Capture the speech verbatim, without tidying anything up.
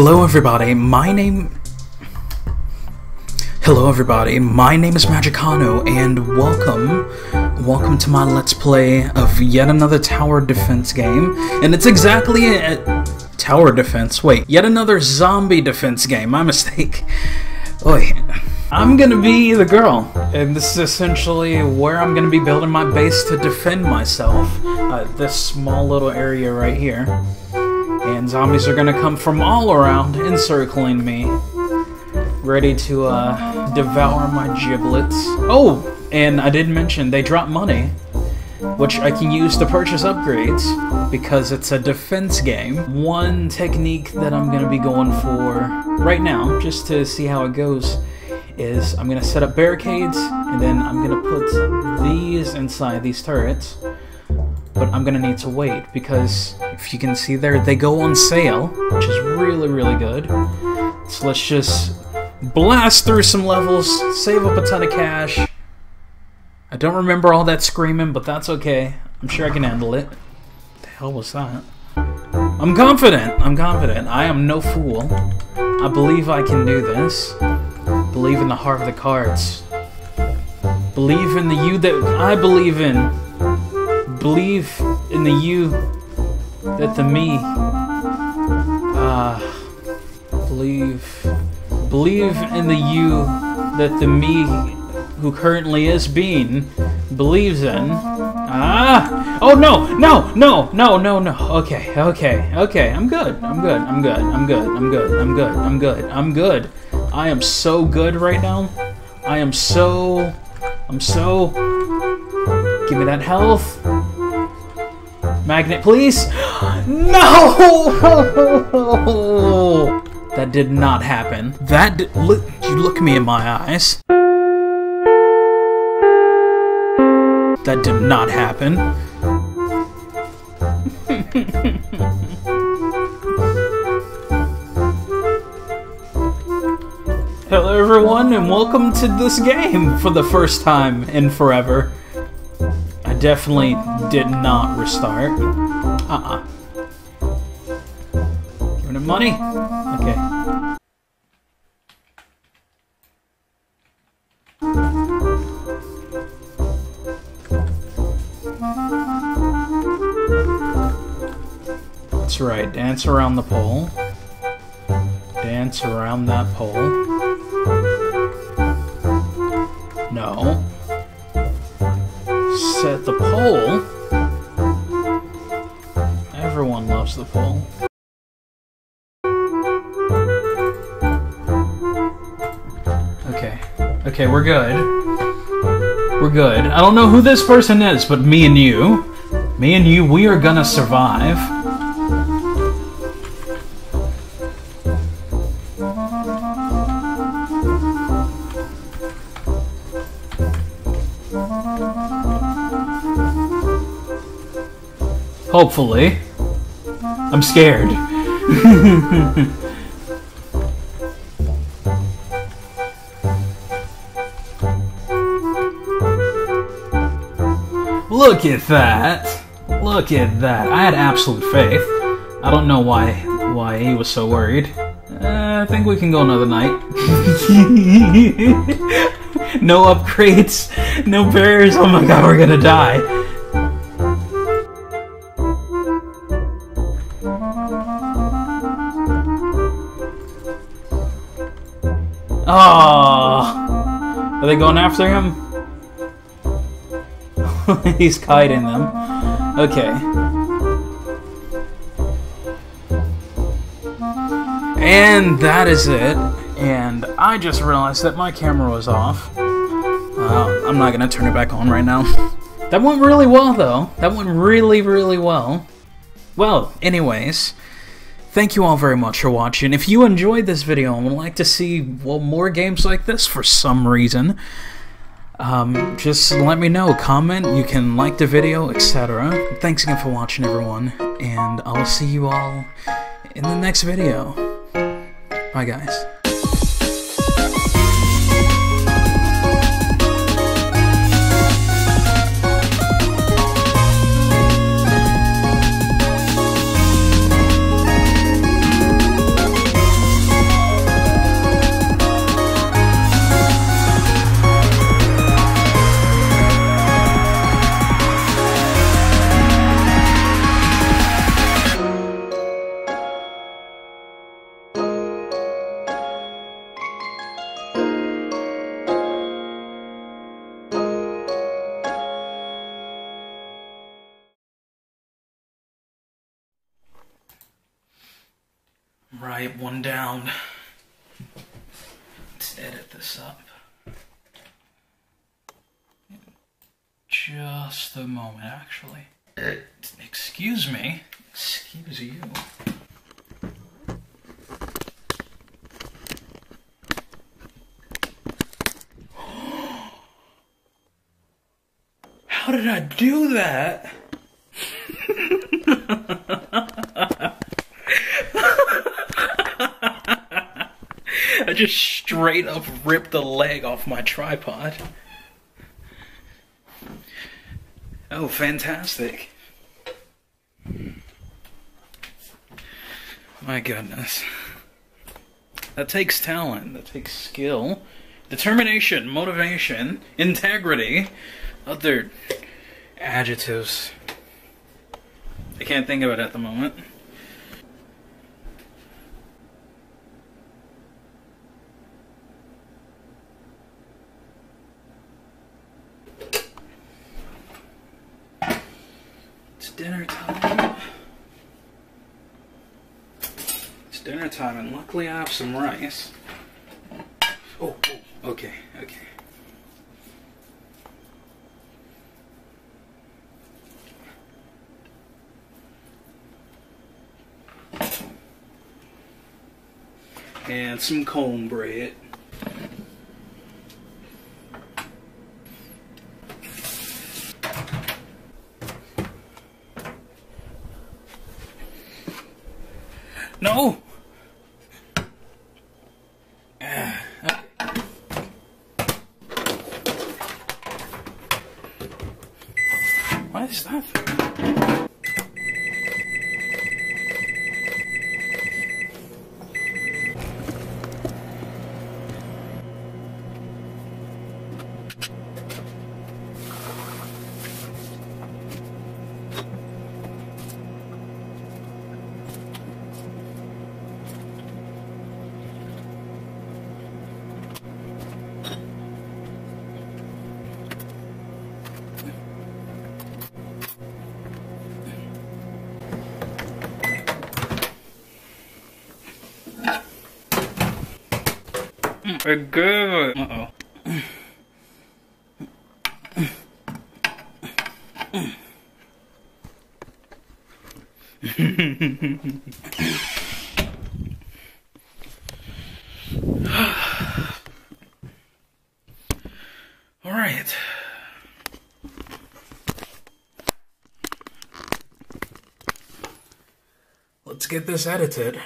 Hello everybody, my name... Hello everybody, my name is Magikano, and welcome, welcome to my Let's Play of yet another tower defense game, and it's exactly a, a tower defense, wait, yet another zombie defense game, my mistake. Oi, I'm gonna be the girl, and this is essentially where I'm gonna be building my base to defend myself, uh, this small little area right here. And zombies are gonna come from all around, encircling me, ready to uh, devour my giblets. Oh, and I did mention they drop money, which I can use to purchase upgrades because it's a defense game. One technique that I'm gonna be going for right now, just to see how it goes, is I'm gonna set up barricades, and then I'm gonna put these inside these turrets. But I'm gonna need to wait, because if you can see there, they go on sale, which is really, really good. So let's just blast through some levels, save up a ton of cash. I don't remember all that screaming, but that's okay. I'm sure I can handle it. What the hell was that? I'm confident! I'm confident. I am no fool. I believe I can do this. Believe in the heart of the cards. Believe in the you that I believe in. Believe in the you that the me uh, believe believe in the you that the me who currently is being believes in. Ah! Oh no! No! No! No! No! No! Okay! Okay! Okay! I'm good! I'm good! I'm good! I'm good! I'm good! I'm good! I'm good! I'm good! I am so good right now. I am so. I'm so. Give me that health. Magnet, please! No! That did not happen. That did, look, you look me in my eyes. That did not happen. Hello everyone, and welcome to this game for the first time in forever. Definitely did not restart. Uh-uh. Giving him money? Okay. That's right. Dance around the pole. Dance around that pole. No. Set the pole. Everyone loves the pole. Okay. Okay, we're good. We're good. I don't know who this person is, but me and you. Me and you, we are gonna survive. Hopefully. I'm scared. Look at that! Look at that! I had absolute faith. I don't know why why he was so worried. Uh, I think we can go another night. No upgrades, no barriers. Oh my god, we're gonna die. Oh, are they going after him? He's kiting them. Okay. And that is it. And I just realized that my camera was off. Uh, I'm not going to turn it back on right now. That went really well, though. That went really, really well. Well, anyways. Thank you all very much for watching. If you enjoyed this video and would like to see well, more games like this for some reason, um, just let me know. Comment, you can like the video, et cetera. Thanks again for watching, everyone, and I'll see you all in the next video. Bye, guys. Right, one down. Let's edit this up. Just a moment, actually. Excuse me. Excuse you. How did I do that? I just straight up ripped the leg off my tripod. Oh, fantastic. My goodness. That takes talent, that takes skill, determination, motivation, integrity, other adjectives. I can't think of it at the moment. Dinner time. It's dinner time, and luckily I have some rice. Oh, oh, okay, okay. And some cornbread. No! Ah, ah. Why is that thing? I gave it. Uh oh. All right. Let's get this edited.